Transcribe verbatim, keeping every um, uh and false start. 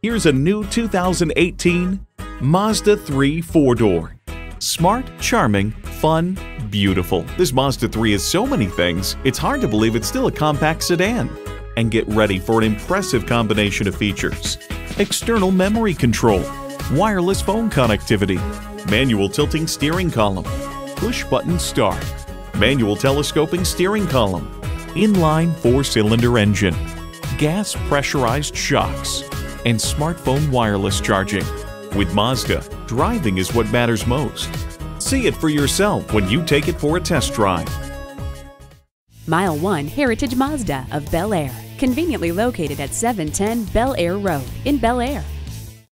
Here's a new two thousand eighteen Mazda three four-door. Smart, charming, fun, beautiful. This Mazda three is so many things, it's hard to believe it's still a compact sedan. And get ready for an impressive combination of features. External memory control, wireless phone connectivity, manual tilting steering column, push button start, manual telescoping steering column, inline four-cylinder engine, gas pressurized shocks, and smartphone wireless charging. With Mazda, driving is what matters most. See it for yourself when you take it for a test drive. Mile One Heritage Mazda of Bel Air. Conveniently located at seven ten Bel Air Road in Bel Air.